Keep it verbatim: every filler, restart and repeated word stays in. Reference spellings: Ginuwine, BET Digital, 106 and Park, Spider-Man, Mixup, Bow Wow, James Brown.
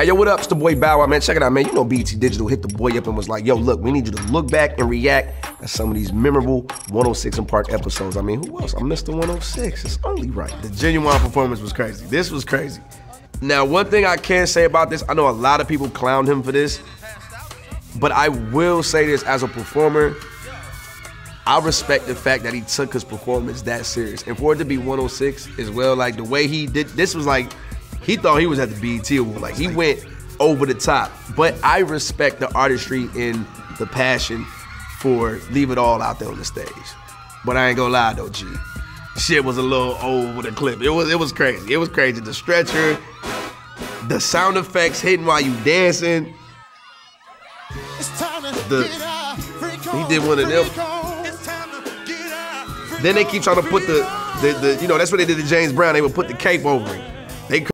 Hey, yo, what up? It's the boy Bow Wow, man. Check it out, man. You know B E T Digital hit the boy up and was like, yo, look, we need you to look back and react at some of these memorable one oh six and Park episodes. I mean, who else? I missed the one oh six. It's only right. The Ginuwine performance was crazy. This was crazy. Now, one thing I can say about this, I know a lot of people clown him for this, but I will say this as a performer, I respect the fact that he took his performance that serious. And for it to be one oh six as well, like the way he did, this was like, he thought he was at the B E T Award. Like, he went over the top. But I respect the artistry and the passion for leave it all out there on the stage. But I ain't gonna lie though, G. Shit was a little over the clip. It was, it was crazy. It was crazy. The stretcher, the sound effects hitting while you dancing. The, he did one of them. Then they keep trying to put the, the, the, you know, that's what they did to James Brown. They would put the cape over him.